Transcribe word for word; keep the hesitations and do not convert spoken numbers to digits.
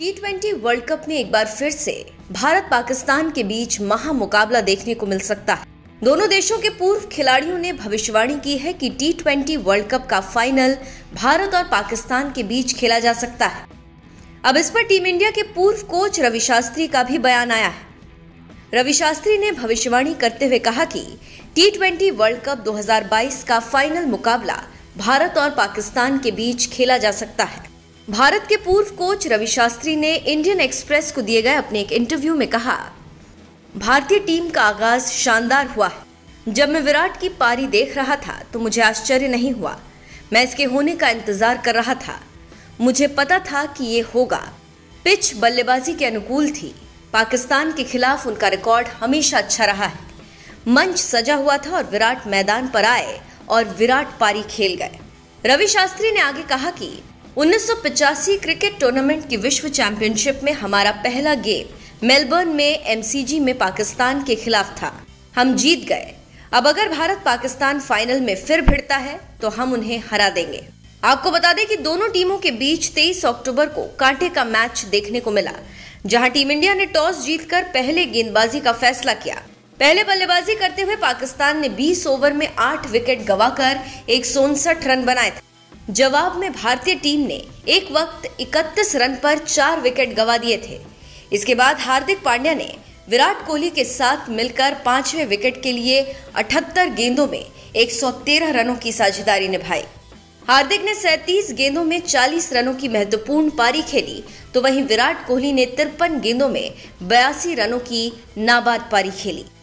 T twenty World cup में एक बार फिर से भारत पाकिस्तान के बीच महा मुकाबला देखने को मिल सकता है। दोनों देशों के पूर्व खिलाड़ियों ने भविष्यवाणी की है कि टी ट्वेंटी वर्ल्ड कप का फाइनल भारत और पाकिस्तान के बीच खेला जा सकता है। अब इस पर टीम इंडिया के पूर्व कोच रवि शास्त्री का भी बयान आया है। रवि शास्त्री ने भविष्यवाणी करते हुए कहा कि टी ट्वेंटी वर्ल्ड कप दो हज़ार बाईस का फाइनल मुकाबला भारत और पाकिस्तान के बीच खेला जा सकता है। भारत के पूर्व कोच रवि शास्त्री ने इंडियन एक्सप्रेस को दिए गए अपने एक इंटरव्यू में कहा, भारतीय टीम का आगाज शानदार हुआ है। जब मैं विराट की पारी देख रहा था तो मुझे आश्चर्य नहीं हुआ, मैं इसके होने का इंतजार कर रहा था। मुझे पता था कि ये होगा। पिच बल्लेबाजी के अनुकूल थी। पाकिस्तान के खिलाफ उनका रिकॉर्ड हमेशा अच्छा रहा है। मंच सजा हुआ था और विराट मैदान पर आए और विराट पारी खेल गए। रवि शास्त्री ने आगे कहा कि उन्नीस सौ पचासी क्रिकेट टूर्नामेंट की विश्व चैंपियनशिप में हमारा पहला गेम मेलबर्न में एम सी जी में पाकिस्तान के खिलाफ था। हम जीत गए। अब अगर भारत पाकिस्तान फाइनल में फिर भिड़ता है तो हम उन्हें हरा देंगे। आपको बता दें कि दोनों टीमों के बीच तेईस अक्टूबर को कांटे का मैच देखने को मिला, जहां टीम इंडिया ने टॉस जीतकर पहले गेंदबाजी का फैसला किया। पहले बल्लेबाजी करते हुए पाकिस्तान ने बीस ओवर में आठ विकेट गंवाकर एक सौ उनसठ रन बनाए थे। जवाब में भारतीय टीम ने एक वक्त इकतीस रन पर चार विकेट गंवा दिए थे। इसके बाद हार्दिक पांड्या ने विराट कोहली के साथ मिलकर पांचवें विकेट के लिए अठहत्तर गेंदों में एक सौ तेरह रनों की साझेदारी निभाई। हार्दिक ने सैंतीस गेंदों में चालीस रनों की महत्वपूर्ण पारी खेली, तो वहीं विराट कोहली ने तिरपन गेंदों में बयासी रनों की नाबाद पारी खेली।